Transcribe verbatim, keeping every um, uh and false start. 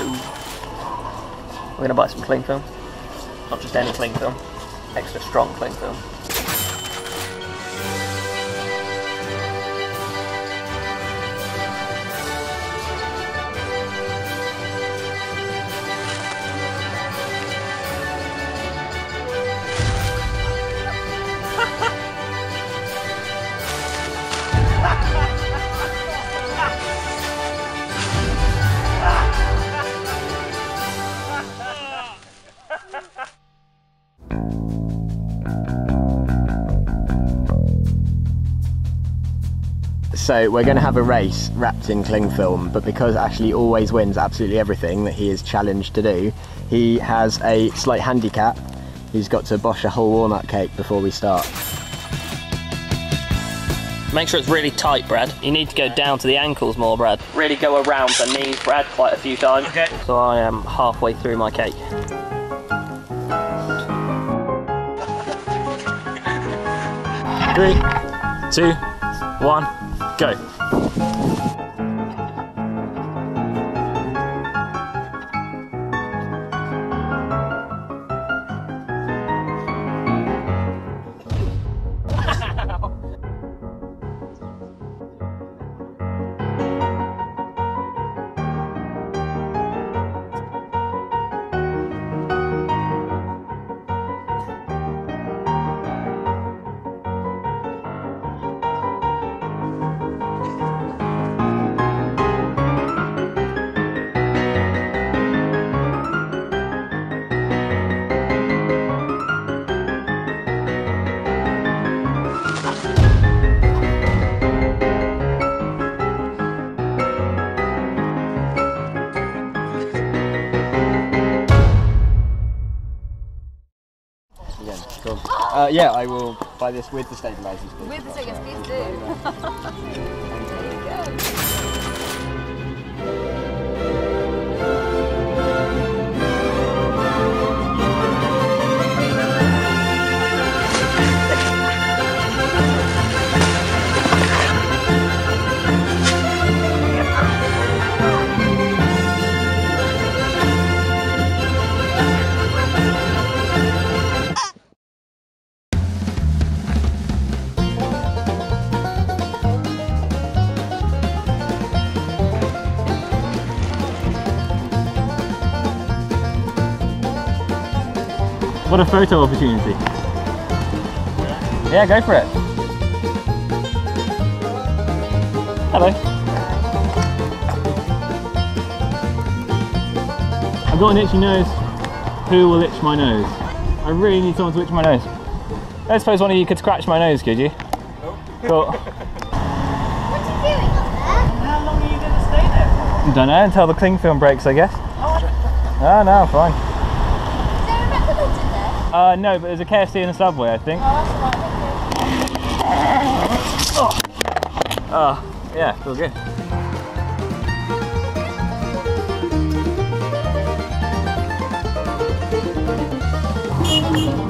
do. We're gonna buy some cling film. Not just any cling film. Extra strong cling film. So we're going to have a race wrapped in cling film, but because Ashley always wins absolutely everything that he is challenged to do, he has a slight handicap. He's got to bosh a whole walnut cake before we start. Make sure it's really tight, Brad. You need to go down to the ankles more, Brad. Really go around the knees, Brad, quite a few times. Okay. So I am halfway through my cake. Three, two, one. Go. Uh, yeah, I will buy this with the stabilisers. With the stabilisers, please do. What a photo opportunity. Yeah, go for it. Hello. I've got an itchy nose. Who will itch my nose? I really need someone to itch my nose. I suppose one of you could scratch my nose, could you? Nope. Cool. What are you doing up there? How long are you going to stay there for? I don't know, until the cling film breaks, I guess. Oh, no, fine. Uh, no, but there's a K F C and a Subway, I think. Oh, that's oh. Uh, yeah, feels good. Mm-hmm.